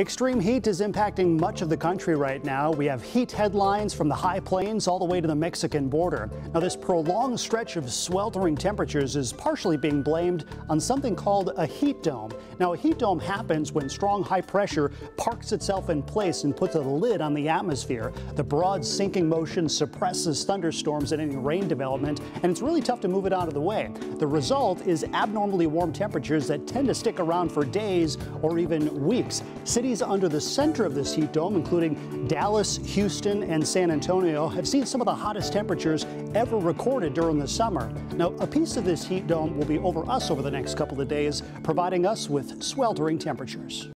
Extreme heat is impacting much of the country right now. We have heat headlines from the high plains all the way to the Mexican border. Now, this prolonged stretch of sweltering temperatures is partially being blamed on something called a heat dome. Now, a heat dome happens when strong high pressure parks itself in place and puts a lid on the atmosphere. The broad sinking motion suppresses thunderstorms and any rain development, and it's really tough to move it out of the way. The result is abnormally warm temperatures that tend to stick around for days or even weeks. Cities under the center of this heat dome, including Dallas, Houston, and San Antonio, have seen some of the hottest temperatures ever recorded during the summer. Now, a piece of this heat dome will be over us over the next couple of days, providing us with sweltering temperatures.